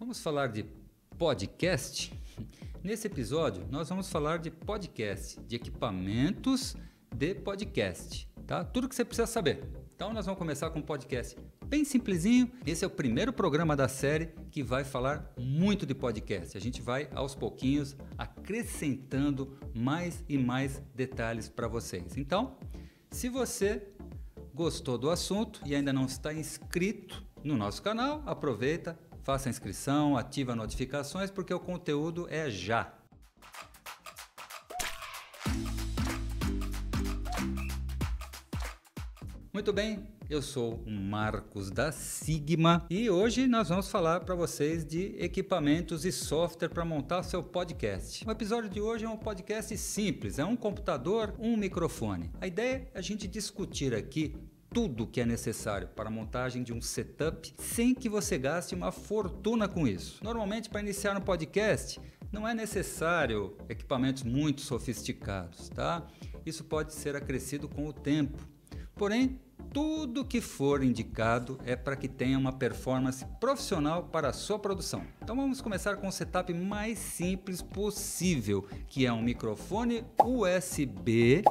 Vamos falar de podcast? Nesse episódio nós vamos falar de podcast, de equipamentos de podcast, tá? Tudo que você precisa saber. Então nós vamos começar com um podcast bem simplesinho. Esse é o primeiro programa da série que vai falar muito de podcast. A gente vai aos pouquinhos acrescentando mais e mais detalhes para vocês. Então, se você gostou do assunto e ainda não está inscrito no nosso canal, aproveita, faça a inscrição, ativa notificações, porque o conteúdo é já. Muito bem, eu sou o Marcos da Seegma e hoje nós vamos falar para vocês de equipamentos e software para montar seu podcast. O episódio de hoje é um podcast simples, é um computador, um microfone. A ideia é a gente discutir aqui tudo que é necessário para a montagem de um setup sem que você gaste uma fortuna com isso. Normalmente, para iniciar um podcast, não é necessário equipamentos muito sofisticados, tá? Isso pode ser acrescido com o tempo. Porém, tudo que for indicado é para que tenha uma performance profissional para a sua produção. Então vamos começar com o setup mais simples possível, que é um microfone USB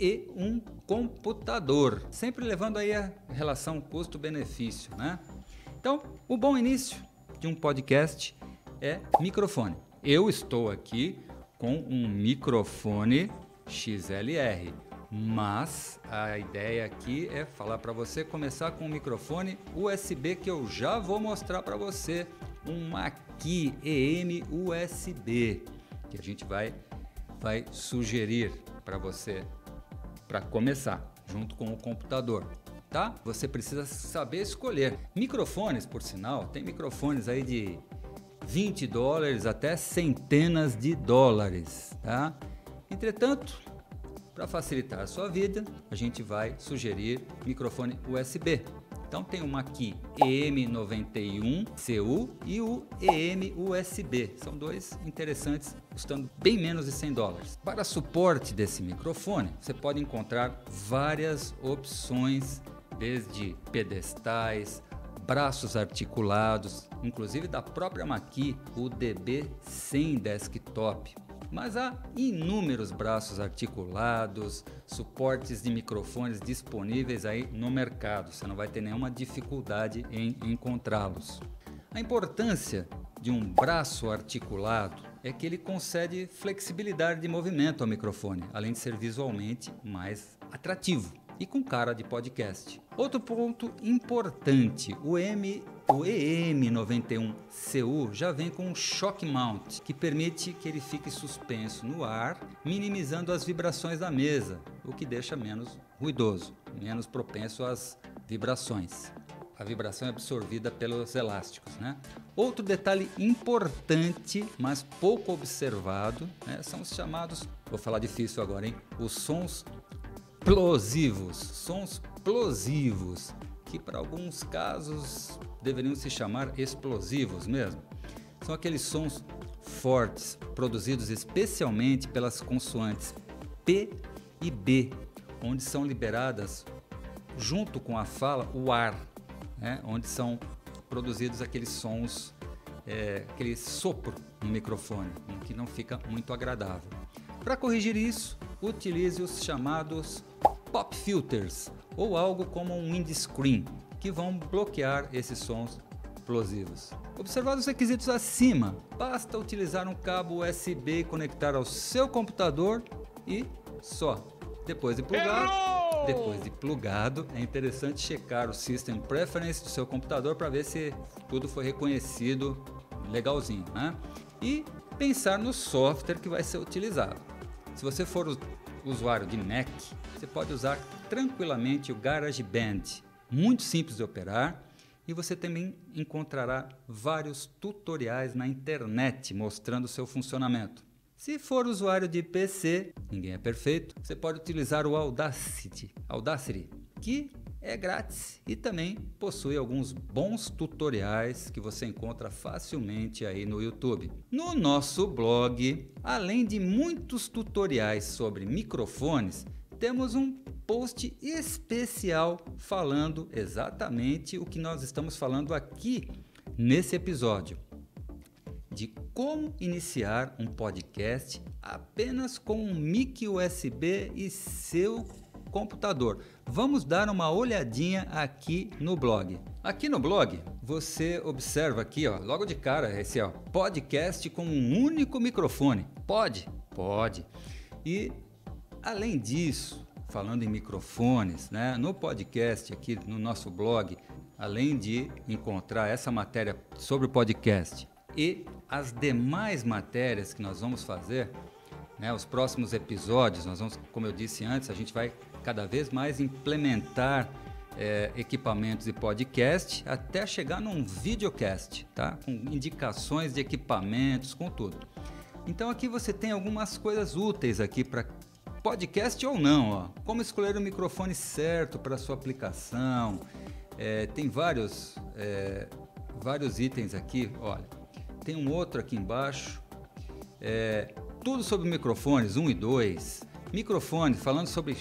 e um computador, sempre levando aí a relação custo-benefício, né? Então, o bom início de um podcast é microfone. Eu estou aqui com um microfone XLR, mas a ideia aqui é falar para você começar com um microfone USB que eu já vou mostrar para você, um Mackie EMUSB, que a gente vai sugerir para você para começar junto com o computador, tá? Você precisa saber escolher microfones. Por sinal, tem microfones aí de $20 até centenas de dólares, tá? Entretanto, para facilitar a sua vida, a gente vai sugerir microfone USB. Então tem uma aqui, EM91CU e o EM-USB. São dois interessantes, custando bem menos de $100. Para suporte desse microfone, você pode encontrar várias opções, desde pedestais, braços articulados, inclusive da própria Mackie, o DB100 Desktop. Mas há inúmeros braços articulados, suportes de microfones disponíveis aí no mercado. Você não vai ter nenhuma dificuldade em encontrá-los. A importância de um braço articulado é que ele concede flexibilidade de movimento ao microfone, além de ser visualmente mais atrativo e com cara de podcast. Outro ponto importante, o EM91CU já vem com um shock mount, que permite que ele fique suspenso no ar, minimizando as vibrações da mesa, o que deixa menos ruidoso, menos propenso às vibrações. A vibração é absorvida pelos elásticos, né? Outro detalhe importante, mas pouco observado, né, são os chamados, vou falar difícil agora, hein? Os sons plosivos, sons plosivos, que para alguns casos deveriam se chamar explosivos mesmo. São aqueles sons fortes, produzidos especialmente pelas consoantes P e B, onde são liberadas, junto com a fala, o ar, né? Onde são produzidos aqueles sons, aquele sopro no microfone, que não fica muito agradável. Para corrigir isso, utilize os chamados pop filters, ou algo como um windscreen, que vão bloquear esses sons explosivos. Observados os requisitos acima, basta utilizar um cabo USB e conectar ao seu computador e só. Depois de plugado, é interessante checar o System Preference do seu computador para ver se tudo foi reconhecido legalzinho, né? E pensar no software que vai ser utilizado. Se você for usuário de Mac, você pode usar tranquilamente o GarageBand, muito simples de operar, e você também encontrará vários tutoriais na internet mostrando seu funcionamento. Se for usuário de PC, ninguém é perfeito, você pode utilizar o Audacity, que é grátis e também possui alguns bons tutoriais que você encontra facilmente aí no YouTube. No nosso blog, além de muitos tutoriais sobre microfones, temos um post especial falando exatamente o que nós estamos falando aqui, nesse episódio de como iniciar um podcast apenas com um mic USB e seu computador. Vamos dar uma olhadinha aqui no blog. Aqui no blog você observa aqui, ó, logo de cara esse, ó, podcast com um único microfone. Pode. E além disso, falando em microfones, né, no podcast aqui no nosso blog, além de encontrar essa matéria sobre o podcast e as demais matérias que nós vamos fazer, né, os próximos episódios, nós vamos, como eu disse antes, a gente vai cada vez mais implementar equipamentos de podcast até chegar num videocast, tá? Com indicações de equipamentos, com tudo. Então aqui você tem algumas coisas úteis aqui para podcast ou não, ó. Como escolher o microfone certo para sua aplicação, tem vários itens aqui, olha, tem um outro aqui embaixo, tudo sobre microfones 1 e 2, microfone, falando sobre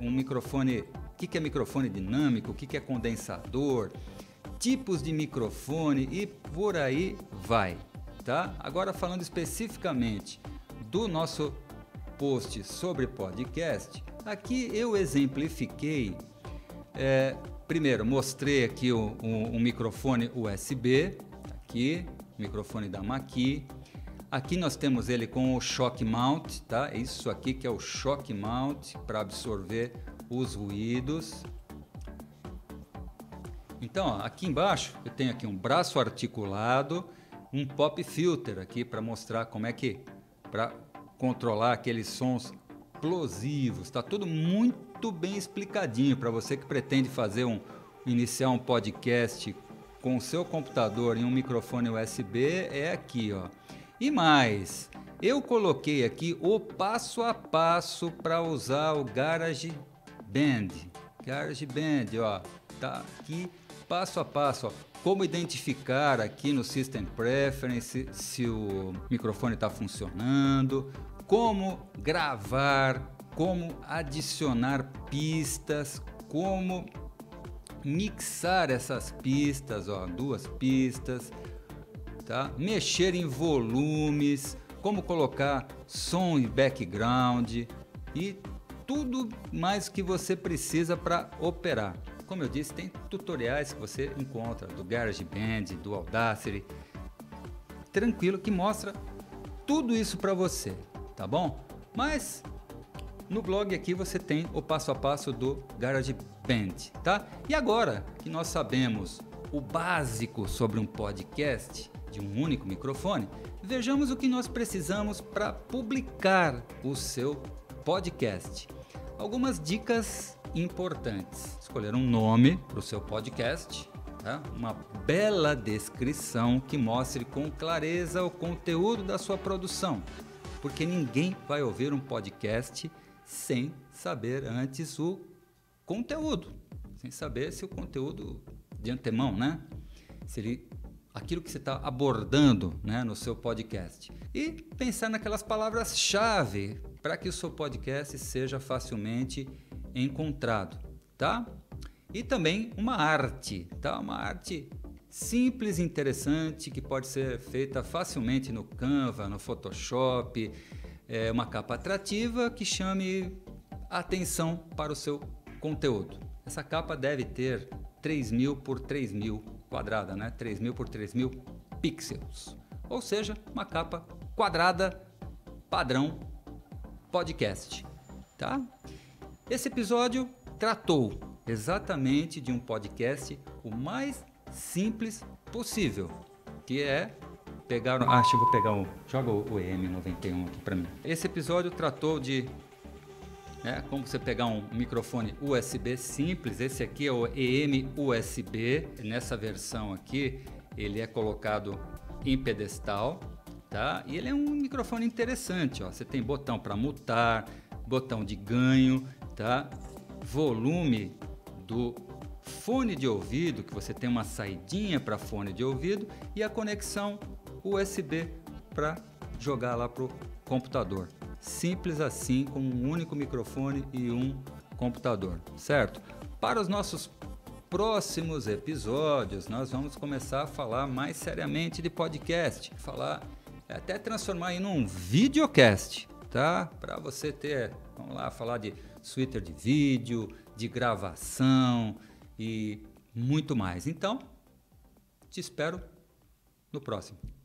um microfone, o que é microfone dinâmico, o que é condensador, tipos de microfone e por aí vai, tá? Agora falando especificamente do nosso post sobre podcast, aqui eu exemplifiquei, primeiro mostrei aqui um microfone USB, aqui, microfone da Mackie. Aqui nós temos ele com o shock mount, tá? Isso aqui que é o shock mount para absorver os ruídos. Então, ó, aqui embaixo eu tenho aqui um braço articulado, um pop filter aqui para mostrar como é que, para controlar aqueles sons explosivos. Tá tudo muito bem explicadinho para você que pretende fazer iniciar um podcast com o seu computador e um microfone USB, é aqui, ó. E mais, eu coloquei aqui o passo a passo para usar o GarageBand, ó, tá aqui passo a passo, ó, como identificar aqui no System Preference se o microfone está funcionando, como gravar, como adicionar pistas, como mixar essas pistas, ó, 2 pistas. Tá? Mexer em volumes, como colocar som e background e tudo mais que você precisa para operar. Como eu disse, tem tutoriais que você encontra do GarageBand, do Audacity, tranquilo, que mostra tudo isso para você, tá bom? Mas no blog aqui você tem o passo a passo do GarageBand, tá? E agora que nós sabemos o básico sobre um podcast de um único microfone, vejamos o que nós precisamos para publicar o seu podcast. Algumas dicas importantes: escolher um nome para o seu podcast, tá? Uma bela descrição que mostre com clareza o conteúdo da sua produção, porque ninguém vai ouvir um podcast sem saber antes o conteúdo, sem saber se o conteúdo de antemão, né? Se ele aquilo que você está abordando, né, no seu podcast. E pensar naquelas palavras-chave para que o seu podcast seja facilmente encontrado, tá? E também uma arte, tá? Uma arte simples e interessante que pode ser feita facilmente no Canva, no Photoshop, uma capa atrativa que chame a atenção para o seu conteúdo. Essa capa deve ter 3.000 por 3.000 quadrada, né? 3.000 por 3.000 pixels, ou seja, uma capa quadrada padrão podcast, tá? Esse episódio tratou exatamente de um podcast o mais simples possível, que é pegar, acho que vou pegar joga o EM91 aqui para mim. Esse episódio tratou de como você pegar um microfone USB simples. Esse aqui é o EMUSB, nessa versão aqui ele é colocado em pedestal, tá? E ele é um microfone interessante, ó. Você tem botão para mutar, botão de ganho, tá? Volume do fone de ouvido, que você tem uma saidinha para fone de ouvido, e a conexão USB para jogar lá pro computador. Simples assim, com um único microfone e um computador, certo? Para os nossos próximos episódios nós vamos começar a falar mais seriamente de podcast, falar, até transformar em um videocast, tá? Para você ter, vamos lá, falar de suíte de vídeo, de gravação e muito mais. Então, te espero no próximo.